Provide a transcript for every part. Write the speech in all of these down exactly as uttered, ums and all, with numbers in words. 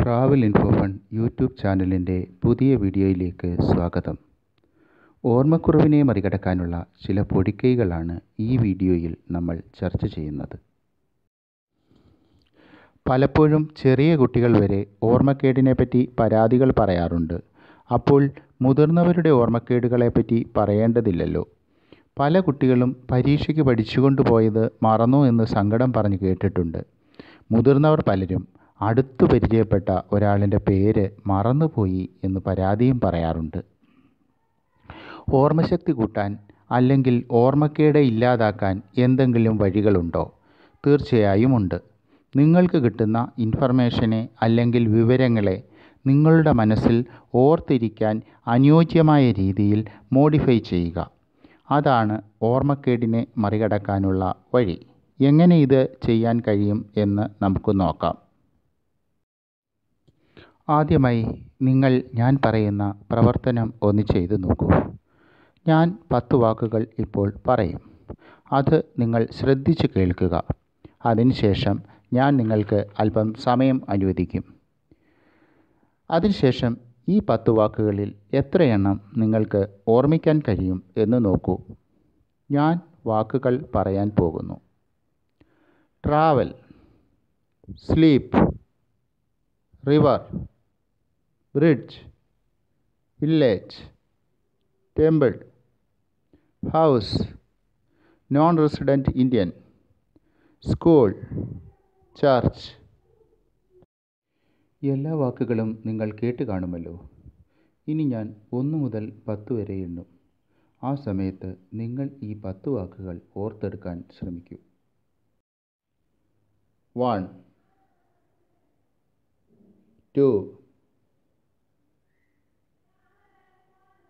Travel info fun YouTube ചാനലിൻ്റെ പുതിയ വീഡിയോയിലേക്ക് സ്വാഗതം. ഓർമ്മക്കുറവിനെ മറികടക്കാനുള്ള ചില പൊടിക്കൈകളാണ് ഈ വീഡിയോയിൽ നമ്മൾ ചർച്ച ചെയ്യുന്നത്. പലപ്പോഴും ചെറിയ കുട്ടികൾ വരെ ഓർമ്മക്കേടിനെപ്പറ്റി പരാതികൾ പറയാറുണ്ട്. അപ്പോൾ മുതിർന്നവരുടെ ഓർമ്മക്കേടുകളെപ്പറ്റി പറയേണ്ടതില്ലല്ലോ. പല കുട്ടികളും പരീക്ഷയ്ക്ക് പഠിച്ചുകൊണ്ട് പോയത് മറന്നു എന്ന് സങ്കടം പറഞ്ഞു കേട്ടിട്ടുണ്ട്. മുതിർന്നവർ പലരും അടുത്തു പരിചയപ്പെട്ട ഒരാളിൻ്റെ പേര് മറന്നുപോയി എന്ന് പരാതിയും പറയാറുണ്ട്. ഓർമ്മശക്തി കൂട്ടാൻ അല്ലെങ്കിൽ ഓർമ്മക്കേട് ഇല്ലാതാക്കാൻ എന്തെങ്കിലും വഴികളുണ്ടോ? തീർച്ചയായും ഉണ്ട്. നിങ്ങൾക്ക് കിട്ടുന്ന ഇൻഫർമേഷനെ അല്ലെങ്കിൽ വിവരങ്ങളെ നിങ്ങളുടെ മനസ്സിൽ ഓർത്തിരിക്കാൻ അനുയോജ്യമായ രീതിയിൽ മോഡിഫൈ ചെയ്യുക. അതാണ് ഓർമ്മക്കേടിനെ മറികടക്കാനുള്ള വഴി. എങ്ങനെ ഇത് ചെയ്യാൻ കഴിയും എന്ന് നമുക്ക് നോക്കാം. ആദ്യമായി നിങ്ങൾ ഞാൻ പറയുന്ന പ്രവർത്തനം ഒന്ന് ചെയ്തു നോക്കൂ. ഞാൻ പത്ത് വാക്കുകൾ ഇപ്പോൾ പറയും. അത് നിങ്ങൾ ശ്രദ്ധിച്ച് കേൾക്കുക. അതിനുശേഷം ഞാൻ നിങ്ങൾക്ക് അല്പം സമയം അനുവദിക്കും. അതിനുശേഷം ഈ പത്ത് വാക്കുകളിൽ എത്രയെണ്ണം നിങ്ങൾക്ക് ഓർമ്മിക്കാൻ കഴിയും എന്ന് നോക്കൂ. ഞാൻ വാക്കുകൾ പറയാൻ പോകുന്നു. Travel, sleep, river, bridge, village, temple, house, non resident Indian, school, church. എല്ലാ വാക്കുകളും നിങ്ങൾ കേട്ട് കാണുമല്ലോ. ഇനി ഞാൻ ഒന്ന് മുതൽ പത്ത് വരെ എണ്ണും. ആ സമയത്ത് നിങ്ങൾ ഈ പത്ത് വാക്കുകൾ ഓർത്തെടുക്കാൻ ശ്രമിക്കൂ. വൺ, ടു,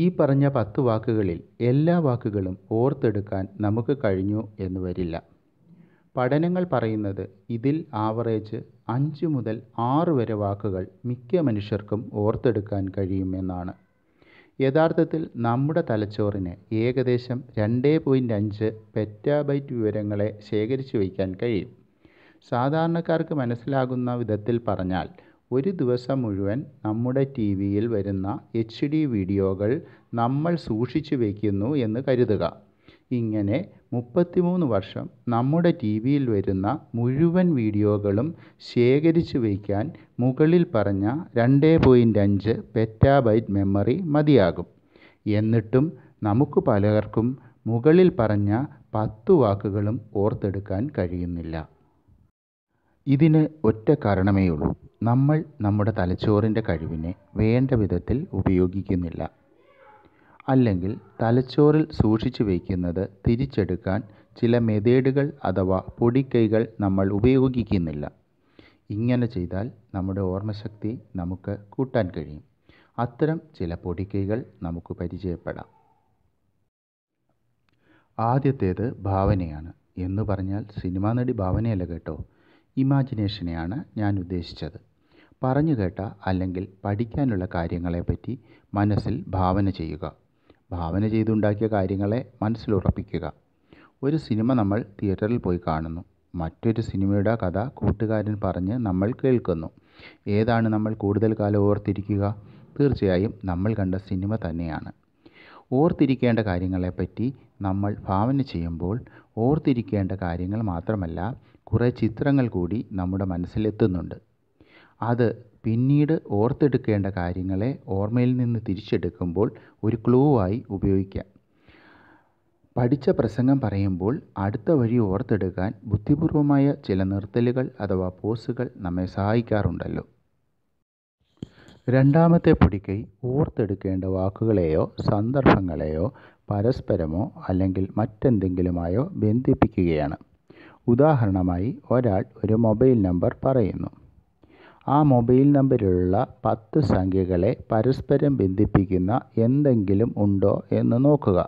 ഈ പറഞ്ഞ പത്ത് വാക്കുകളിൽ എല്ലാ വാക്കുകളും ഓർത്തെടുക്കാൻ നമുക്ക് കഴിഞ്ഞു എന്ന് വരില്ല. പഠനങ്ങൾ പറയുന്നത് ഇതിൽ ആവറേജ് അഞ്ച് മുതൽ ആറ് വരെ വാക്കുകൾ മിക്ക മനുഷ്യർക്കും ഓർത്തെടുക്കാൻ കഴിയുമെന്നാണ്. യഥാർത്ഥത്തിൽ നമ്മുടെ തലച്ചോറിന് ഏകദേശം രണ്ട് പോയിൻറ്റ് അഞ്ച് പെറ്റാബൈറ്റ് വിവരങ്ങളെ ശേഖരിച്ചു വയ്ക്കാൻ കഴിയും. സാധാരണക്കാർക്ക് മനസ്സിലാകുന്ന വിധത്തിൽ പറഞ്ഞാൽ, ഒരു ദിവസം മുഴുവൻ നമ്മുടെ ടി വിയിൽ വരുന്ന എച്ച് ഡി വീഡിയോകൾ നമ്മൾ സൂക്ഷിച്ചു വയ്ക്കുന്നു എന്ന് കരുതുക. ഇങ്ങനെ മുപ്പത്തിമൂന്ന് വർഷം നമ്മുടെ ടി വിയിൽ വരുന്ന മുഴുവൻ വീഡിയോകളും ശേഖരിച്ചു വയ്ക്കാൻ മുകളിൽ പറഞ്ഞ രണ്ട് പോയിൻറ്റ് അഞ്ച് പെറ്റാബൈറ്റ് മെമ്മറി മതിയാകും. എന്നിട്ടും നമുക്ക് പലർക്കും മുകളിൽ പറഞ്ഞ പത്ത് വാക്കുകളും ഓർത്തെടുക്കാൻ കഴിയുന്നില്ല. ഇതിന് ഒറ്റ കാരണമേയുള്ളൂ. നമ്മൾ നമ്മുടെ തലച്ചോറിൻ്റെ കഴിവിനെ വേണ്ട വിധത്തിൽ ഉപയോഗിക്കുന്നില്ല. അല്ലെങ്കിൽ തലച്ചോറിൽ സൂക്ഷിച്ചു വയ്ക്കുന്നത് തിരിച്ചെടുക്കാൻ ചില മെതേഡുകൾ അഥവാ പൊടിക്കൈകൾ നമ്മൾ ഉപയോഗിക്കുന്നില്ല. ഇങ്ങനെ ചെയ്താൽ നമ്മുടെ ഓർമ്മശക്തി നമുക്ക് കൂട്ടാൻ കഴിയും. അത്തരം ചില പൊടിക്കൈകൾ നമുക്ക് പരിചയപ്പെടാം. ആദ്യത്തേത് ഭാവനയാണ്. എന്ന് പറഞ്ഞാൽ സിനിമാ നടി ഭാവനയല്ല കേട്ടോ, ഇമാജിനേഷനെയാണ് ഞാൻ ഉദ്ദേശിച്ചത്. പറഞ്ഞു കേട്ട അല്ലെങ്കിൽ പഠിക്കാനുള്ള കാര്യങ്ങളെപ്പറ്റി മനസ്സിൽ ഭാവന ചെയ്യുക. ഭാവന ചെയ്തുണ്ടാക്കിയ കാര്യങ്ങളെ മനസ്സിലുറപ്പിക്കുക. ഒരു സിനിമ നമ്മൾ തിയേറ്ററിൽ പോയി കാണുന്നു. മറ്റൊരു സിനിമയുടെ കഥ കൂട്ടുകാരൻ പറഞ്ഞ് നമ്മൾ കേൾക്കുന്നു. ഏതാണ് നമ്മൾ കൂടുതൽ കാലം ഓർത്തിരിക്കുക? തീർച്ചയായും നമ്മൾ കണ്ട സിനിമ തന്നെയാണ്. ഓർത്തിരിക്കേണ്ട കാര്യങ്ങളെപ്പറ്റി നമ്മൾ ഭാവന ചെയ്യുമ്പോൾ ഓർത്തിരിക്കേണ്ട കാര്യങ്ങൾ മാത്രമല്ല, കുറേ ചിത്രങ്ങൾ കൂടി നമ്മുടെ മനസ്സിലെത്തുന്നുണ്ട്. അത് പിന്നീട് ഓർത്തെടുക്കേണ്ട കാര്യങ്ങളെ ഓർമ്മയിൽ നിന്ന് തിരിച്ചെടുക്കുമ്പോൾ ഒരു ക്ലൂ ആയി ഉപയോഗിക്കാം. പഠിച്ച പ്രസംഗം പറയുമ്പോൾ അടുത്ത വഴി ഓർത്തെടുക്കാൻ ബുദ്ധിപൂർവമായ ചില നിർത്തലുകൾ അഥവാ പോസുകൾ നമ്മെ സഹായിക്കാറുണ്ടല്ലോ. രണ്ടാമത്തെ പൊടിക്കൈ ഓർത്തെടുക്കേണ്ട വാക്കുകളെയോ സന്ദർഭങ്ങളെയോ പരസ്പരമോ അല്ലെങ്കിൽ മറ്റെന്തെങ്കിലുമായോ ബന്ധിപ്പിക്കുകയാണ്. ഉദാഹരണമായി, ഒരാൾ ഒരു മൊബൈൽ നമ്പർ പറയുന്നു. ആ മൊബൈൽ നമ്പറിലുള്ള പത്ത് സംഖ്യകളെ പരസ്പരം ബന്ധിപ്പിക്കുന്ന എന്തെങ്കിലും ഉണ്ടോ എന്ന് നോക്കുക.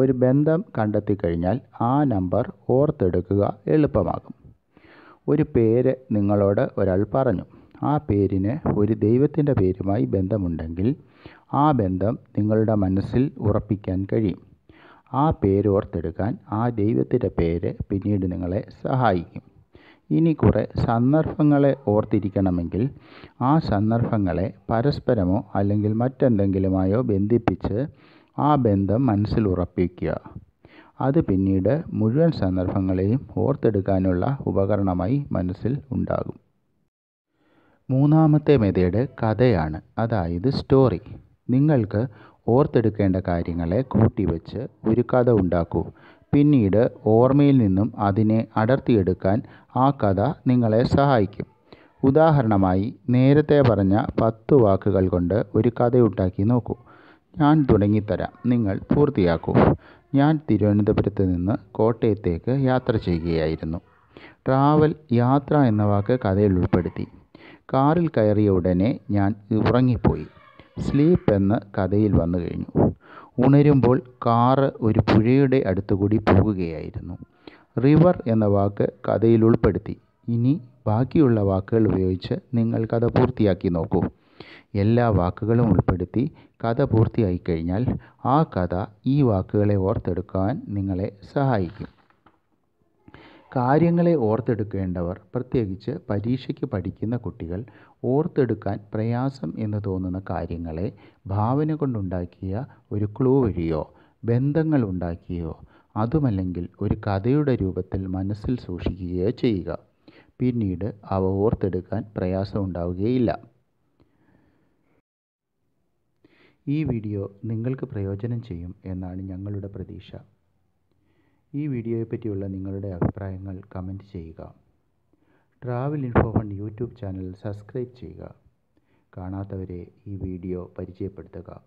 ഒരു ബന്ധം കണ്ടെത്തിക്കഴിഞ്ഞാൽ ആ നമ്പർ ഓർത്തെടുക്കുക എളുപ്പമാകും. ഒരു പേര് നിങ്ങളോട് ഒരാൾ പറഞ്ഞു, ആ പേരിന് ഒരു ദൈവത്തിൻ്റെ പേരുമായി ബന്ധമുണ്ടെങ്കിൽ ആ ബന്ധം നിങ്ങളുടെ മനസ്സിൽ ഉറപ്പിക്കാൻ കഴിയും. ആ പേരോർത്തെടുക്കാൻ ആ ദൈവത്തിൻ്റെ പേര് പിന്നീട് നിങ്ങളെ സഹായിക്കും. ഇനി കുറേ സന്ദർഭങ്ങളെ ഓർത്തിരിക്കണമെങ്കിൽ ആ സന്ദർഭങ്ങളെ പരസ്പരമോ അല്ലെങ്കിൽ മറ്റെന്തെങ്കിലുമായോ ബന്ധിപ്പിച്ച് ആ ബന്ധം മനസ്സിൽ ഉറപ്പിക്കുക. അത് പിന്നീട് മുഴുവൻ സന്ദർഭങ്ങളെയും ഓർത്തെടുക്കാനുള്ള ഉപകരണമായി മനസ്സിൽ ഉണ്ടാകും. മൂന്നാമത്തെ മെത്തേഡ് കഥയാണ്, അതായത് സ്റ്റോറി. നിങ്ങൾക്ക് ഓർത്തെടുക്കേണ്ട കാര്യങ്ങളെ കൂട്ടിവെച്ച് ഒരു കഥ ഉണ്ടാക്കൂ. പിന്നീട് ഓർമ്മയിൽ നിന്നും അതിനെ അടർത്തിയെടുക്കാൻ ആ കഥ നിങ്ങളെ സഹായിക്കും. ഉദാഹരണമായി, നേരത്തെ പറഞ്ഞ പത്ത് വാക്കുകൾ കൊണ്ട് ഒരു കഥയുണ്ടാക്കി നോക്കൂ. ഞാൻ തുടങ്ങിത്തരാം, നിങ്ങൾ പൂർത്തിയാക്കൂ. ഞാൻ തിരുവനന്തപുരത്ത് നിന്ന് കോട്ടയത്തേക്ക് യാത്ര ചെയ്യുകയായിരുന്നു. ട്രാവൽ യാത്ര എന്ന വാക്ക് കഥയിൽ ഉൾപ്പെടുത്തി. കാറിൽ കയറിയ ഉടനെ ഞാൻ ഉറങ്ങിപ്പോയി. സ്ലീപ്പ് എന്ന് കഥയിൽ വന്നു കഴിഞ്ഞു. ഉണരുമ്പോൾ കാറ് ഒരു പുഴയുടെ അടുത്തുകൂടി പോവുകയായിരുന്നു. റിവർ എന്ന വാക്ക് കഥയിൽ ഉൾപ്പെടുത്തി. ഇനി ബാക്കിയുള്ള വാക്കുകൾ ഉപയോഗിച്ച് നിങ്ങൾ കഥ പൂർത്തിയാക്കി നോക്കൂ. എല്ലാ വാക്കുകളും ഉൾപ്പെടുത്തി കഥ പൂർത്തിയായി കഴിഞ്ഞാൽ ആ കഥ ഈ വാക്കുകളെ ഓർത്തെടുക്കാൻ നിങ്ങളെ സഹായിക്കും. കാര്യങ്ങളെ ഓർത്തെടുക്കേണ്ടവർ, പ്രത്യേകിച്ച് പരീക്ഷയ്ക്ക് പഠിക്കുന്ന കുട്ടികൾ, ഓർത്തെടുക്കാൻ പ്രയാസം എന്ന് തോന്നുന്ന കാര്യങ്ങളെ ഭാവന കൊണ്ടുണ്ടാക്കിയ ഒരു ക്ലൂ വഴിയോ ബന്ധങ്ങൾ ഉണ്ടാക്കിയോ അതുമല്ലെങ്കിൽ ഒരു കഥയുടെ രൂപത്തിൽ മനസ്സിൽ സൂക്ഷിക്കുകയോ ചെയ്യുക. പിന്നീട് അവ ഓർത്തെടുക്കാൻ പ്രയാസം ഉണ്ടാവുകയില്ല. ഈ വീഡിയോ നിങ്ങൾക്ക് പ്രയോജനം ചെയ്യും എന്നാണ് ഞങ്ങളുടെ പ്രതീക്ഷ. ഈ വീഡിയോയെപ്പറ്റിയുള്ള നിങ്ങളുടെ അഭിപ്രായങ്ങൾ കമൻറ്റ് ചെയ്യുക. Travel info fun YouTube channel subscribe ചെയ്യുക. കാണാത്തവരെ ഈ വീഡിയോ പരിചയപ്പെടുത്തുക.